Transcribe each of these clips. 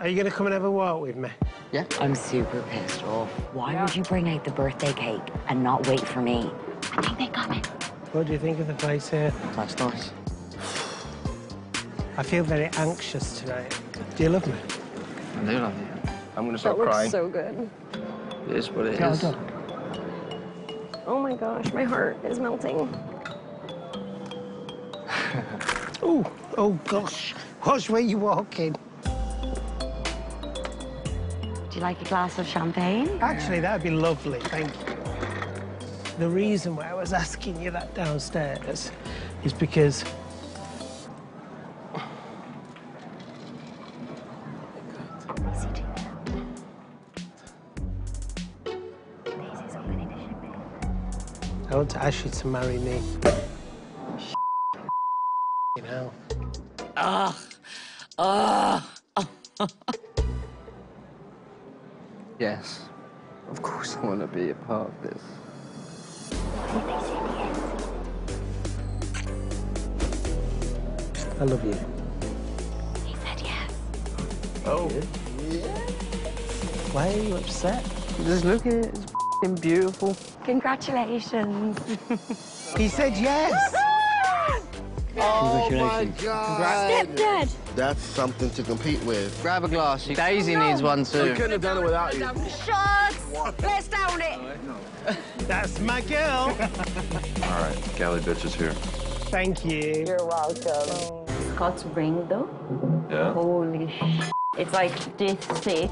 Are you going to come and have a walk with me? Yeah. I'm super pissed off. Why would you bring out the birthday cake and not wait for me? I think they got me. What do you think of the place here? That's nice. I feel very anxious today. Do you love me? I do love you. I'm going to stop crying. That looks so good. It is what it is. Oh, my gosh. My heart is melting. Oh, gosh. Watch where you walk in. Do you like a glass of champagne? Actually, that'd be lovely, thank you. The reason why I was asking you that downstairs is because... I want to ask you to marry me. You know. Yes, of course I want to be a part of this. I love you. He said yes. Oh. Yeah. Why are you upset? Just look at it. It's f***ing beautiful. Congratulations. He said yes. Oh, my God. Stepdad. That's something to compete with. Grab a glass. Daisy needs one, too. We couldn't have done it without you. Shots. Let's down it. That's my girl. All right, Galley Bitch is here. Thank you. You're welcome. Scott's ring, though. Yeah. Holy sh**. It's like this thick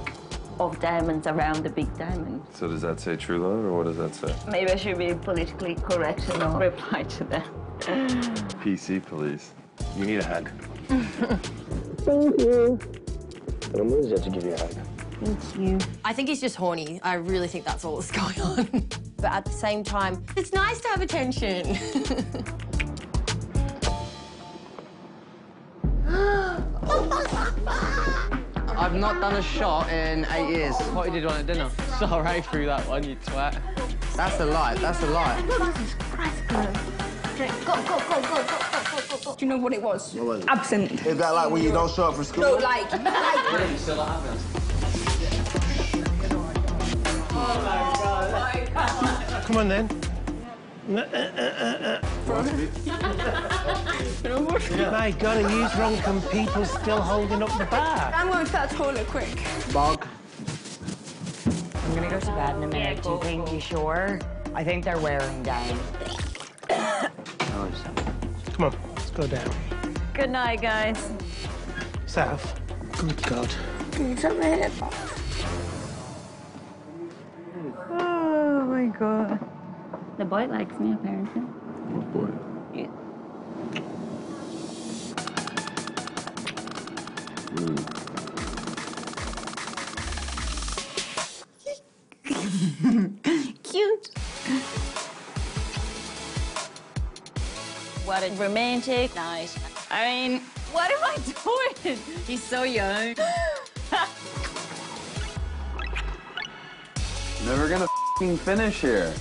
of diamonds around the big diamond. So does that say true love, or what does that say? Maybe I should be politically correct and not reply to that. PC police. You need a hug. Thank you. But I'm always there to give you a hug. Thank you. I think he's just horny. I really think that's all that's going on. But at the same time, it's nice to have attention. I've not done a shot in 8 years. What you did one at dinner? Sorry through that one, you twat. That's a lie. That's a lie. Go. Do you know what it was? What was it? Absent. Is that like when you don't show up for school? No, like... Oh, my God. Come on, then. My God, are you drunk and people still holding up the bar? I'm going to that toilet quick. Bog. I'm going to go to bed in a minute. Do you think you're sure? I think they're wearing down. Come on, let's go down. Good night, guys. South. Good God. Can you shut my head off? Oh, my God. The boy likes me, apparently. What boy? Yeah. Cute. What a romantic night. I mean, what am I doing? He's so young. Never gonna finish here.